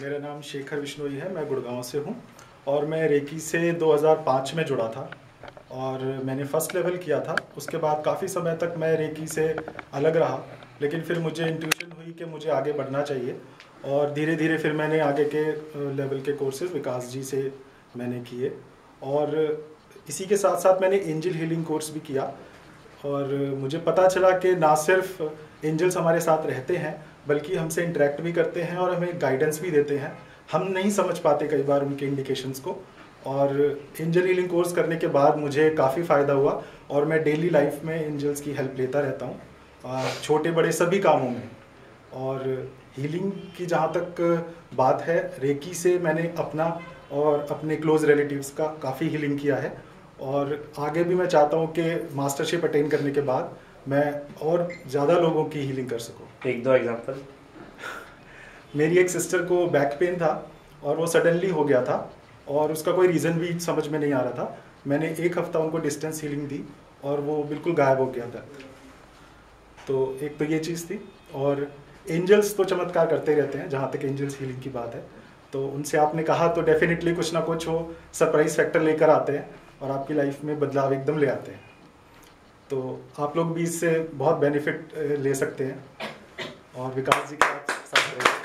मेरा नाम शेखर विश्नोई है, मैं गुड़गांव से हूँ और मैं रेकी से 2005 में जुड़ा था और मैंने फर्स्ट लेवल किया था। उसके बाद काफ़ी समय तक मैं रेकी से अलग रहा, लेकिन फिर मुझे इंट्यूशन हुई कि मुझे आगे बढ़ना चाहिए और धीरे धीरे फिर मैंने आगे के लेवल के कोर्सेज विकास जी से मैंने किए और इसी के साथ साथ मैंने एंजल हीलिंग कोर्स भी किया। और मुझे पता चला कि ना सिर्फ एंजल्स हमारे साथ रहते हैं बल्कि हमसे इंटरेक्ट भी करते हैं और हमें गाइडेंस भी देते हैं। हम नहीं समझ पाते कई बार उनके इंडिकेशंस को। और एंजल हीलिंग कोर्स करने के बाद मुझे काफ़ी फ़ायदा हुआ और मैं डेली लाइफ में एंजल्स की हेल्प लेता रहता हूँ, छोटे बड़े सभी कामों में। और हीलिंग की जहाँ तक बात है, रेकी से मैंने अपना और अपने क्लोज रिलेटिव्स का काफ़ी हीलिंग किया है और आगे भी मैं चाहता हूँ कि मास्टरशिप अटेन करने के बाद मैं और ज़्यादा लोगों की हीलिंग कर सकूँ। एक दो एग्जांपल। मेरी एक सिस्टर को बैक पेन था और वो सडनली हो गया था और उसका कोई रीज़न भी समझ में नहीं आ रहा था। मैंने एक हफ्ता उनको डिस्टेंस हीलिंग दी और वो बिल्कुल गायब हो गया था। तो एक तो ये चीज़ थी। और एंजल्स तो चमत्कार करते रहते हैं जहाँ तक एंजल्स हीलिंग की बात है। तो उनसे आपने कहा तो डेफिनेटली कुछ ना कुछ वो सरप्राइज फैक्टर लेकर आते हैं और आपकी लाइफ में बदलाव एकदम ले आते हैं। तो आप लोग भी इससे बहुत बेनिफिट ले सकते हैं और विकास जी के साथ